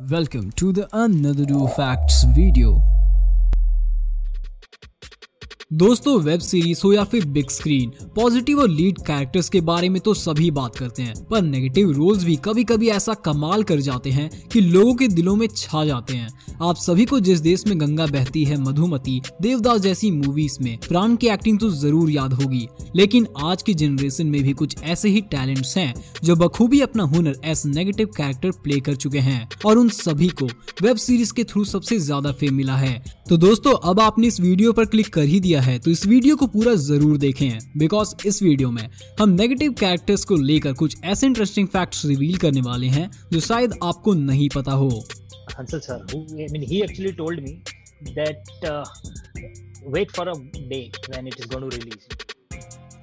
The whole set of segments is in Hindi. Welcome to the Another Do Facts video. दोस्तों वेब सीरीज हो या फिर बिग स्क्रीन, पॉजिटिव और लीड कैरेक्टर्स के बारे में तो सभी बात करते हैं, पर नेगेटिव रोल्स भी कभी कभी ऐसा कमाल कर जाते हैं कि लोगों के दिलों में छा जाते हैं। आप सभी को जिस देश में गंगा बहती है, मधुमती, देवदास जैसी मूवीज में प्राण की एक्टिंग तो जरूर याद होगी, लेकिन आज की जनरेशन में भी कुछ ऐसे ही टैलेंट्स हैं जो बखूबी अपना हुनर एज नेगेटिव कैरेक्टर प्ले कर चुके हैं और उन सभी को वेब सीरीज के थ्रू सबसे ज्यादा फेम मिला है। तो दोस्तों अब आपने इस वीडियो पर क्लिक कर ही दिया है तो इस वीडियो को पूरा जरूर देखें, बिकॉज इस वीडियो में हम नेगेटिव कैरेक्टर्स को लेकर कुछ ऐसे इंटरेस्टिंग फैक्ट्स रिवील करने वाले हैं जो शायद आपको नहीं पता हो। Hansal sir, I mean he actually told me that wait for a day when it is going to release.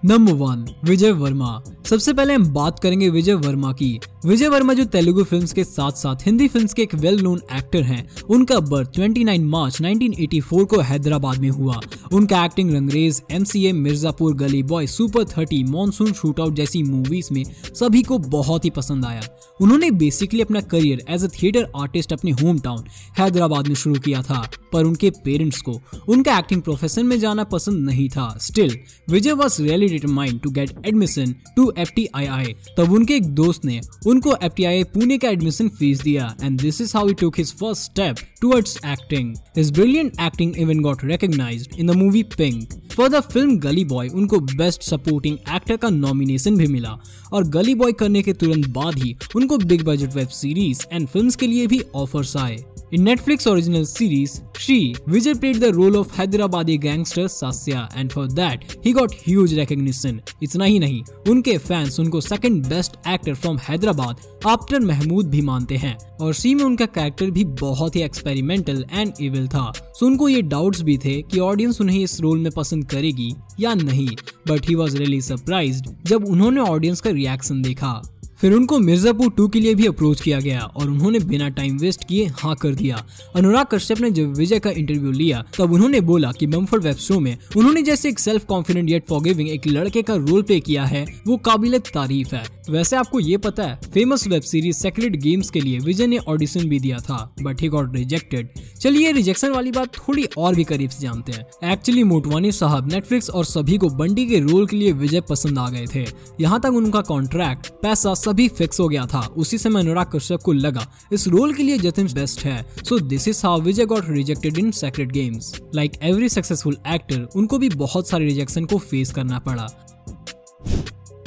Number 1 Vijay Varma. सबसे पहले हम बात करेंगे विजय वर्मा की। विजय वर्मा जो तेलुगु फिल्म्स के साथ साथ हिंदी फिल्म्स के एक वेल नोन एक्टर हैं, उनका बर्थ 29 मार्च 1984 को हैदराबाद में हुआ। उनका acting Rangrez, MCA, Mirzapur, Gully boy, Super 30, Monsoon shootout जैसी मूवीज में सभी को बहुत ही पसंद आया। उन्होंने बेसिकली अपना career as a theatre artist अपने होम टाउन हैदराबाद में शुरू किया था, पर उनके पेरेंट्स को उनका एक्टिंग प्रोफेशन में जाना पसंद नहीं था। Still Vijay was really determined to get admission to FTII। तब उनके एक दोस्त ने उनको FTII पुणे का एडमिशन फीस दिया and this is how he took his first step towards acting. His brilliant acting even got recognised in the movie pink. For the film Gully boy उनको बेस्ट सपोर्टिंग एक्टर का नॉमिनेशन भी मिला और गली बॉय करने के तुरंत बाद ही उनको big budget web series and films के लिए भी ऑफर्स आए। In Netflix original series She, Vijay played the role of Hyderabadi gangster Sasya and for that he got huge recognition. इतना ही नहीं, उनके फैंस उनको second best actor from Hyderabad after Mahmood भी मानते हैं और सी में उनका कैरेक्टर भी बहुत ही एक्सपेरिमेंटल एंड इविल था, सो उनको ये डाउट्स भी थे कि ऑडियंस उन्हें इस रोल में पसंद करेगी या नहीं, but he was really surprised जब उन्होंने ऑडियंस का रिएक्शन देखा। फिर उनको मिर्जापुर 2 के लिए भी अप्रोच किया गया और उन्होंने बिना टाइम वेस्ट किए हाँ कर दिया। अनुराग कश्यप ने जब विजय का इंटरव्यू लिया तब उन्होंने बोला कि बम्फर्ड वेब शो में उन्होंने जैसे एक सेल्फ कॉन्फिडेंट येट फॉरगिविंग एक लड़के का रोल प्ले किया है वो काबिले तारीफ है। वैसे आपको ये पता है famous web series sacred games के लिए विजय ने ऑडिशन भी दिया था बट ही गॉट रिजेक्टेड। चलिए रिजेक्शन वाली बात थोड़ी और भी करीब से जानते हैं। एक्चुअली मोटवानी साहब, नेटफ्लिक्स और सभी को बंडी के रोल के लिए विजय पसंद आ गए थे। यहाँ तक उनका कॉन्ट्रैक्ट पैसा भी फिक्स हो गया था। उसी समय अनुराग कश्यप को लगा इस रोल के लिए जतिन बेस्ट है, so this is how Vijay got rejected in sacred games. Like every successful actor उनको भी बहुत सारे रिजेक्शन को फेस करना पड़ा।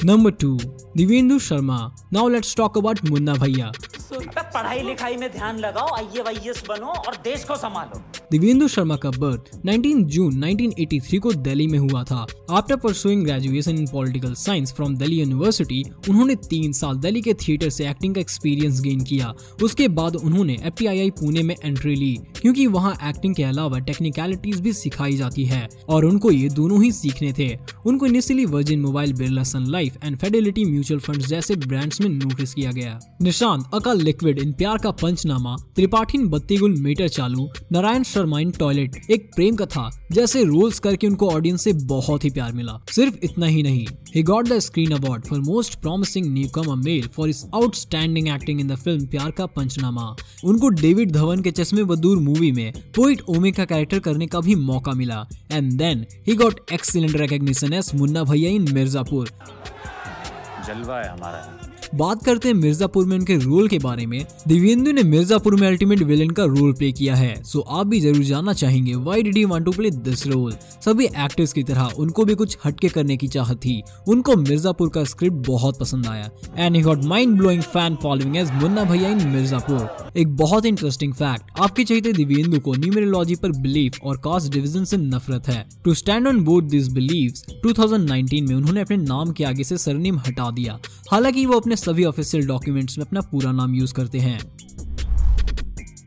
Number 2 Divyendu Sharma. Now let's talk about Munna Bhaiya. पढ़ाई लिखाई में ध्यान लगाओ, IAS बनो और देश को संभालो। दिव्येंदु शर्मा का बर्थ 19 जून 1983 को दिल्ली में हुआ था। After pursuing graduation in political science from Delhi university उन्होंने 3 साल दिल्ली के थिएटर से एक्टिंग का एक्सपीरियंस गेन किया। उसके बाद उन्होंने FTII पुणे में एंट्री ली क्योंकि वहां एक्टिंग के अलावा टेक्निकलिटीज भी सिखाई जाती है और उनको ये दोनों ही सीखने थे। उनको initially Virgin Mobile, Birla sun life and Fidelity mutual funds जैसे ब्रांड्स में नोटिस किया गया। निशांत अकाल लिक्विड इन प्यार का पंचनामा, त्रिपाठी बत्ती गुल मीटर चालू, नारायण शर्मा इन टॉयलेट एक प्रेम कथा जैसे रोल्स करके उनको ऑडियंस से बहुत ही प्यार मिला। सिर्फ इतना ही नहीं, he got the Screen Award for Most Promising Newcomer Male for his outstanding acting in the film प्यार का पंचनामा। उनको डेविड धवन के चश्मे बदूर मूवी में पोइट ओमे का कैरेक्टर करने का भी मौका मिला and then he got excellent recognition as Munna Bhaiya in Mirzapur. जलवा है हमारा। बात करते हैं मिर्जापुर में उनके रोल के बारे में। दिव्येंदु ने मिर्जापुर में अल्टीमेट विलेन का रोल प्ले किया है, सो आप भी जरूर जानना चाहेंगे why did he want to play this role. सभी एक्टर्स की तरह उनको भी कुछ हटके करने की चाहत थी। उनको मिर्जापुर का स्क्रिप्ट बहुत पसंद आया and he got mind blowing fan following as Munna Bhaiya in Mirzapur. एक बहुत इंटरेस्टिंग फैक्ट आपके चहेते दिव्येंदु को न्यूमेरोलॉजी पर बिलीफ और कास्ट डिवीजन से नफरत है। To stand on both this believes 2019 में उन्होंने अपने नाम के आगे से सरनेम हटा दिया, हालांकि वो अपने सभी ऑफिशियल डॉक्यूमेंट्स में अपना पूरा नाम यूज करते हैं।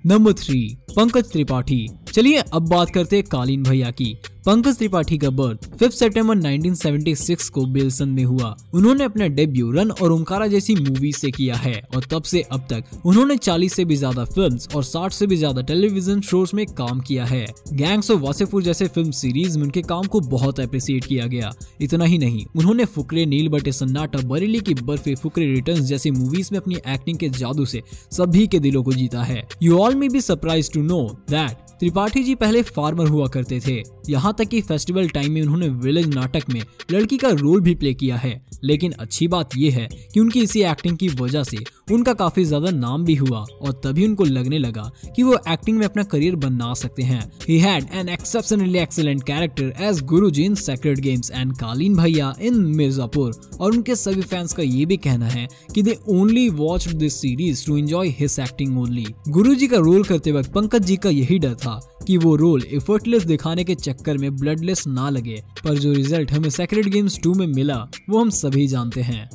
नंबर 3 पंकज त्रिपाठी। चलिए अब बात करते हैं कालीन भैया की। पंकज त्रिपाठी का बर्थ 5 सितंबर 1976 को बेलसन में हुआ। उन्होंने अपना डेब्यू रन और ओमकारा जैसी मूवी से किया है और तब से अब तक उन्होंने 40 से भी ज्यादा फिल्म्स और 60 से भी ज्यादा टेलीविजन शोज में काम किया है। गैंग्स ऑफ वासेपुर जैसे फिल्म सीरीज में उनके काम को बहुत अप्रिशिएट किया गया। इतना ही नहीं, उन्होंने फुकरे, नील बटे सन्नाटा, बरेली की बर्फी, फुकरे रिटर्न्स जैसी मूवीज में अपनी एक्टिंग के जादू से सभी के दिलों को जीता है। You all may be surprised to know that Tripathi ji पहले फार्मर हुआ करते थे। यहाँ तक कि फेस्टिवल टाइम में उन्होंने विलेज नाटक में लड़की का रोल भी प्ले किया है। लेकिन अच्छी बात यह है कि उनकी इसी एक्टिंग की वजह से उनका काफी ज्यादा नाम भी हुआ और तभी उनको लगने लगा कि वो एक्टिंग में अपना करियर बना सकते हैं। He had an exceptionally excellent character as Guruji in Sacred Games and कालीन भैया in मिर्जापुर। और उनके सभी फैंस का ये भी कहना है कि they only watched this series to enjoy his acting only। गुरुजी का रोल करते वक्त पंकज जी का यही डर था कि वो रोल एफर्टलेस दिखाने के चक्कर में ब्लडलेस ना लगे, पर जो रिजल्ट हमें सेक्रेड गेम्स 2 में मिला वो हम सभी जानते हैं।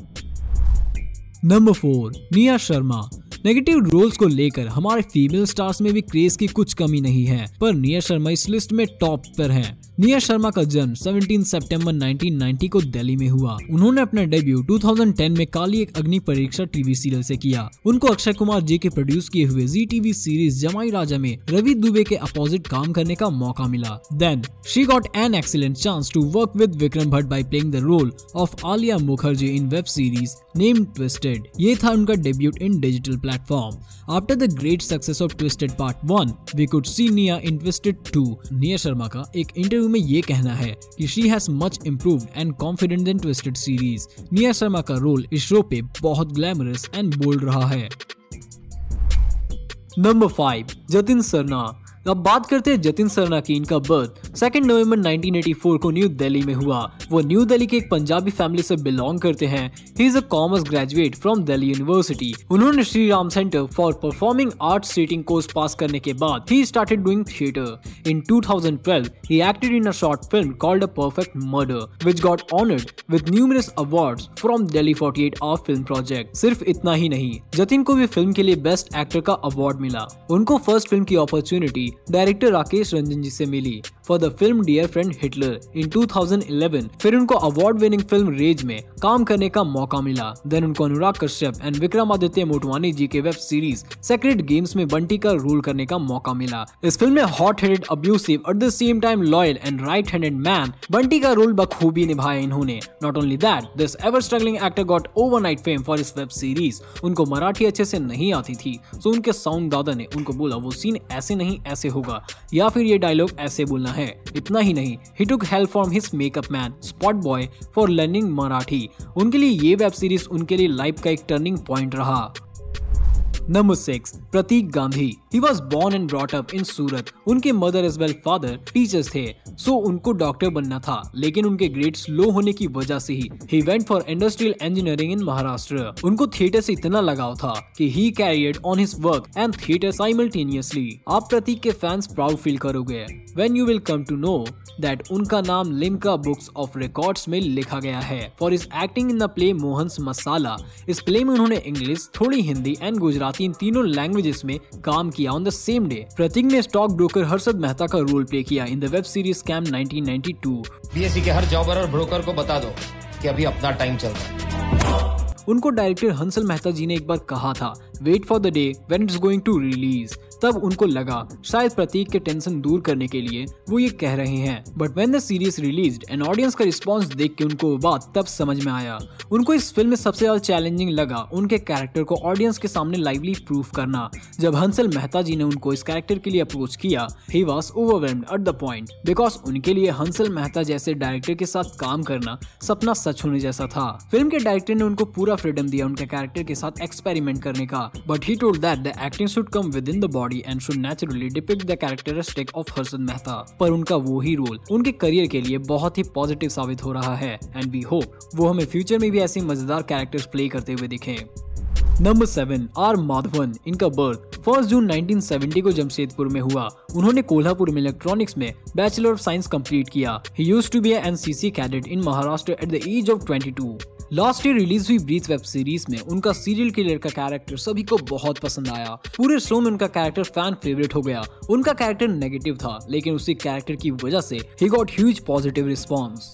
Number 4, Nia Sharma. Negative roles को लेकर हमारे फीमेल स्टार्स में भी क्रेज की कुछ कमी नहीं है, पर निया शर्मा इस लिस्ट में टॉप पर हैं। निया शर्मा का जन्म 17 सितंबर 1990 को दिल्ली में हुआ। उन्होंने अपना डेब्यू 2010 में काली एक अग्नि परीक्षा टीवी सीरियल से किया। उनको अक्षय कुमार जी के प्रोड्यूस किए हुए जी टीवी सीरीज जमाई राजा में रवि दुबे के अपोजिट काम करने का मौका मिला। Then she got an excellent chance to work with Vikram Bhatt by playing the role of Alia Mukherjee in web series named twisted. ये था उनका debut in digital platform. After the great success of Twisted Part 1, we could see Nia in Twisted 2. Nia Sharma का एक इंटरव्यू में ये कहना है कि she has much improved and confident in Twisted series. Nia Sharma का रोल इस शो पे बहुत ग्लैमरस एंड बोल्ड रहा है। नंबर 5, जतिन सरना। अब बात करते हैं जतिन सरना की। इनका बर्थ 2 नवंबर 1984 को न्यू दिल्ली में हुआ। वो न्यू दिल्ली के एक पंजाबी फैमिली से बिलोंग करते हैं। He is a commerce graduate from Delhi university. उन्होंने Shriram centre for performing arts seating course पास करने के बाद he started doing theatre. In 2012 he acted in a short film called a perfect Murder which got honoured with numerous awards from Delhi 48 hour film project. सिर्फ इतना ही नहीं, जतिन को भी फिल्म के लिए बेस्ट एक्टर का अवार्ड मिला। उनको फर्स्ट फिल्म की अपॉर्चुनिटी डायरेक्टर राकेश रंजन जी से मिली for the film dear friend Hitler in 2011। फिर उनको अवार्ड विनिंग फिल्म रेज में काम करने का मौका मिला। देन उनको अनुराग कश्यप एंड विक्रमादित्य मोटवानी जी के वेब सीरीज सेक्रेड गेम्स में बंटी का रोल करने का मौका मिला। इस फिल्म में hot headed, abusive, at the same time loyal and right handed man Bunty का रोल बखूबी निभाया इन्होंने। Not only that, this ever struggling actor got overnight fame for his web series. उनको मराठी अच्छे से नहीं आती थी, सो उनके साउंड दादा ने उनको बोला वो सीन ऐसे नहीं ऐसे होगा या फिर ये डायलॉग ऐसे बोलना है। इतना ही नहीं, he took help from his makeup man, spot boy, for learning Marathi. उनके लिए ये वेब सीरीज उनके लिए लाइफ का एक टर्निंग पॉइंट रहा। Number 6, Prateek Gandhi. He was born and brought up in Surat. उनके mother as well father teachers थे, सो उनको डॉक्टर बनना था, लेकिन उनके ग्रेड्स लो होने की वजह से he went for industrial engineering in Maharashtra. उनको थिएटर से इतना लगाव था कि he carried on his work and theatre simultaneously. आप प्रतीक के फैंस प्राउड फील करोगे when you will come to know that उनका नाम लिम्का बुक्स ऑफ रिकॉर्ड्स में लिखा गया है for his acting in the play Mohan's Masala. इस प्ले में उन्होंने इंग्लिश, थोड़ी हिंदी एंड गुजराती, इन तीनों लैंग्वेजेस में काम किया on the same day. Prateek ने स्टॉक ब्रोकर हर्षद मेहता का रोल प्ले किया in the web series Scam 1992। BSC के हर जॉबर और ब्रोकर को बता दो कि अभी अपना टाइम चल रहा है। उनको डायरेक्टर हंसल मेहता जी ने एक बार कहा था wait for the day when it's going to release. तब उनको लगा शायद प्रतीक के टेंशन दूर करने के लिए वो ये कह रहे हैं, but when the series released and audience का रिस्पांस देख के उनको वो बात तब समझ में आया। उनको इस फिल्म में सबसे ज्यादा चैलेंजिंग लगा उनके कैरेक्टर को ऑडियंस के सामने लाइवली प्रूव करना। जब हंसल मेहता जी ने उनको इस कैरेक्टर के लिए अप्रोच किया, he was overwhelmed at the point because उनके लिए हंसल मेहता जैसे डायरेक्टर के साथ काम करना सपना सच होने जैसा था। फिल्म के डायरेक्टर ने उनको पूरा फ्रीडम दिया उनके कैरेक्टर के साथ एक्सपेरिमेंट करने का, but he told that the acting should come with in the body and should naturally depict the characteristic of Harshad Mehta. पर उनका वो ही रोल उनके करियर के लिए बहुत ही पॉजिटिव साबित हो रहा है एंड वी होप वो हमें फ्यूचर में भी ऐसे मजेदार कैरेक्टर्स प्ले करते हुए दिखें। Number 7, R Madhavan. इनका बर्थ 1 जून 1970 को जमशेदपुर में हुआ। उन्होंने कोल्हापुर में इलेक्ट्रॉनिक्स में बैचलर ऑफ साइंस कंप्लीट किया। He used to be NCC cadet in Maharashtra at the age of 22। Last year release हुई ब्रीथ वेब सीरीज में उनका सीरियल किलर का कैरेक्टर सभी को बहुत पसंद आया। पूरे शो में उनका कैरेक्टर फैन फेवरेट हो गया। उनका कैरेक्टर नेगेटिव था, लेकिन उसी कैरेक्टर की वजह से he got huge positive response.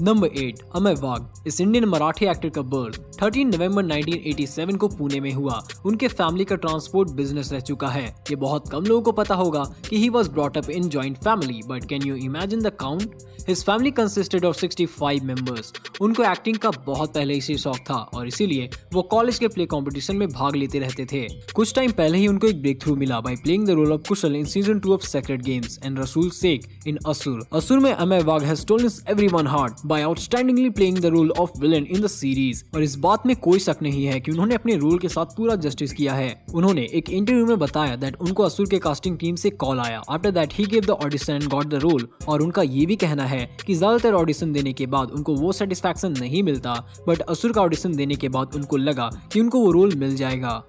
Number 8, Amey Wagh. इस इंडियन मराठी एक्टर का बर्थ 13 नवंबर 1987 को पुणे में हुआ। उनके फैमिली का ट्रांसपोर्ट बिजनेस रह चुका है। ये बहुत कम लोगों को पता होगा कि he was brought up in joint family, but can you imagine the count. His family consisted of 65 members. उनको एक्टिंग का बहुत पहले से शौक था और इसीलिए वो कॉलेज के प्ले कॉम्पिटिशन में भाग लेते रहते थे। कुछ टाइम पहले ही उनको एक ब्रेक थ्रू मिला by playing the role of Kushal in season 2 of sacred games and Rasool Shaikh in Asur. Asur में Amey Wagh has stolen everyone heart by outstandingly playing the role of villain in the series। और इस बात में कोई शक नहीं है कि उन्होंने अपने रोल के साथ पूरा जस्टिस किया है। उन्होंने एक इंटरव्यू में बताया दैट उनको असुर के कास्टिंग टीम से कॉल आया। After that he gave the audition and got the role. और उनका ये भी कहना है कि ज्यादातर ऑडिशन देने के बाद उनको वो सेटिस्फैक्शन नहीं मिलता, बट असुर का ऑडिशन देने के बाद उनको लगा कि उनको वो रोल मिल जाएगा।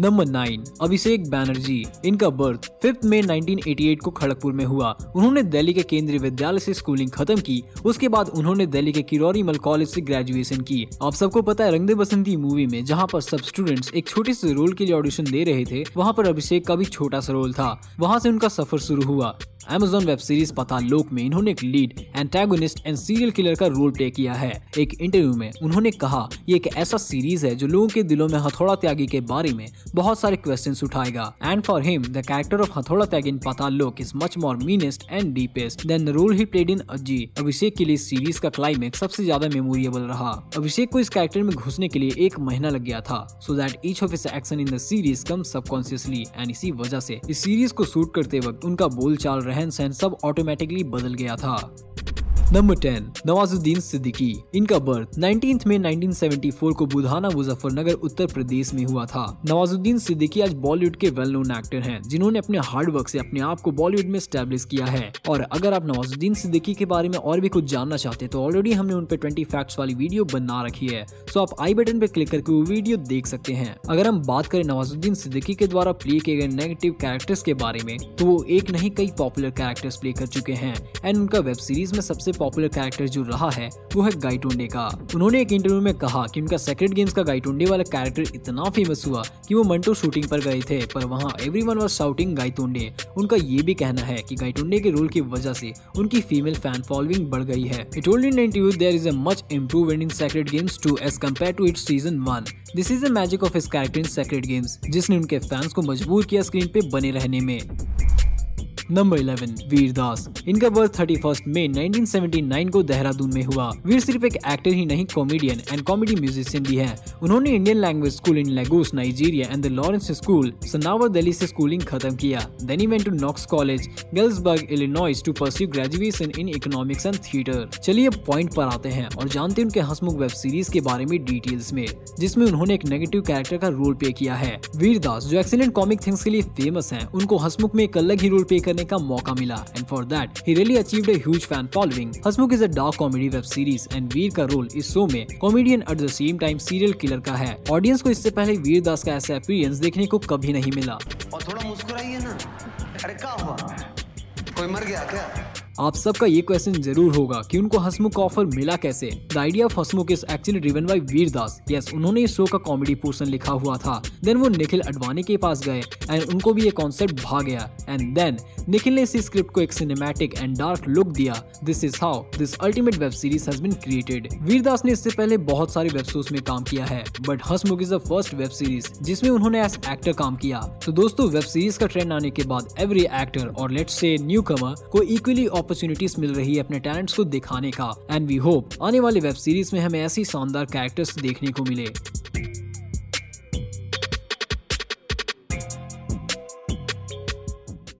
नंबर 9, अभिषेक बैनर्जी। इनका बर्थ 5 मई 1988 को खड़गपुर में हुआ। उन्होंने दिल्ली के केंद्रीय विद्यालय से स्कूलिंग खत्म की। उसके बाद उन्होंने दिल्ली के किरोरी मल कॉलेज से ग्रेजुएशन की। आप सबको पता है रंग दे बसंती मूवी में जहां पर सब स्टूडेंट्स एक छोटे से रोल के लिए ऑडिशन दे रहे थे, वहां पर अभिषेक का भी छोटा सा रोल था। वहां से उनका सफर शुरू हुआ। अमेजॉन वेब सीरीज पाताल लोक में इन्होंने एक lead antagonist and serial killer का रोल प्ले किया है। एक इंटरव्यू में उन्होंने कहा, ये एक ऐसा सीरीज है जो लोगों के दिलों में हथौड़ा त्यागी के बारे में बहुत सारे क्वेश्चंस उठाएगा। And for him the character of Hathoda Tyagi in Paatal Lok is much more meanest and deepest than the role he played in Ajji. Abhishek के लिए सीरीज का क्लाइमेक्स सबसे ज्यादा मेमोरेबल रहा। अभिषेक को इस कैरेक्टर में घुसने के लिए 1 महीना लग गया था, so that each of his action in the series come subconsciously. And इसी वजह से इस सीरीज को शूट करते वक्त उनका बोलचाल रहन-सहन सब ऑटोमेटिकली बदल गया था। नंबर 10, नवाजुद्दीन सिद्दीकी। इनका बर्थ 19 मई 1974 को बुधाना मुजफ्फरनगर उत्तर प्रदेश में हुआ था। नवाजुद्दीन सिद्दीकी आज बॉलीवुड के वेल नोन एक्टर हैं, जिन्होंने अपने हार्ड वर्क से अपने आप को बॉलीवुड में स्टैब्लिश किया है। और अगर आप नवाजुद्दीन सिद्दीकी के बारे में और भी कुछ जानना चाहते हैं तो ऑलरेडी हमने उन पे 20 फैक्ट्स वाली वीडियो बना रखी है, सो आप आई बटन पे क्लिक करके वो वीडियो देख सकते हैं। अगर हम बात करें नवाजुद्दीन सिद्दीकी के द्वारा प्ले किए गए नेगेटिव कैरेक्टर्स के बारे में, तो वो एक नहीं कई पॉपुलर कैरेक्टर्स प्ले कर चुके हैं। एंड उनका वेब सीरीज में सबसे पॉपुलर कैरेक्टर जो रहा है वो है गाइटोंडे का। उन्होंने एक इंटरव्यू में कहा कि उनका सेक्रेड गेम्स का गाइटोंडे वाला कैरेक्टर इतना फेमस हुआ कि वो मंटो शूटिंग पर गए थे, पर वहां एवरीवन वाज शाउटिंग गाइटोंडे। उनका ये भी कहना है कि गाइटोंडे के रोल की वजह से उनकी फीमेल फैन फॉलोइंग बढ़ गई है। He told in interview there is a much improvement in sacred Games 2 as compare to its season 1। This is the magic of his character in sacred games, जिसने उनके फैंस को मजबूर किया स्क्रीन पे बने रहने में। नंबर 11, वीर दास। इनका बर्थ 31 मई 1979 को देहरादून में हुआ। वीर सिर्फ एक एक्टर ही नहीं, कॉमेडियन एंड कॉमेडी म्यूजिशियन भी हैं। उन्होंने Indian language school in Lagos Nigeria and the Lawrence school Sanawar Delhi से स्कूलिंग खत्म किया। Then he went to Knox college Galesburg Illinois to pursue graduation in economics and theatre. चलिए अब पॉइंट पर आते हैं और जानते हैं उनके हंसमुख वेब सीरीज के बारे में डिटेल्स में, जिसमें उन्होंने एक नेगेटिव कैरेक्टर का रोल प्ले किया है। वीर दास जो एक्सीलेंट कॉमिक थिंग्स के लिए फेमस है, उनको हंसमुख में एक अलग ही रोल प्ले का मौका मिला। And for that he really achieved a huge fan following. Hasmukh is a dark comedy web series and Vir का रोल इस शो में comedian at the same time serial killer का है। ऑडियंस को इससे पहले वीर दास का ऐसा अपीयरेंस देखने को कभी नहीं मिला। और थोड़ा मुस्कुराइए ना, अरे क्या हुआ, कोई मर गया क्या? आप सबका ये क्वेश्चन जरूर होगा कि उनको हंसमुख का ऑफर मिला कैसे। The idea of Hasmukh is actually driven by Vir Das. Yes, उन्होंने इस शो का कॉमेडी पोर्शन लिखा हुआ था। देन वो निखिल अडवाणी के पास गए एंड उनको भी ये कॉन्सेप्ट भाग गया। एंड देन निखिल ने इस स्क्रिप्ट को एक सिनेमैटिक एंड डार्क लुक दिया। This is how this ultimate web series has been created. Vir Das ने इससे पहले बहुत सारे वेब शोज में काम किया है, but Hasmukh is the first web series जिसमें उन्होंने एज एक्टर काम किया। तो दोस्तों, वेब सीरीज का ट्रेंड आने के बाद एवरी एक्टर और लेट्स से न्यूकमर को इक्वली अपॉर्चुनिटीज मिल रही है अपने टैलेंट्स को दिखाने का। एंड वी होप आने वाली वेब सीरीज में हमें ऐसी शानदार कैरेक्टर्स देखने को मिले।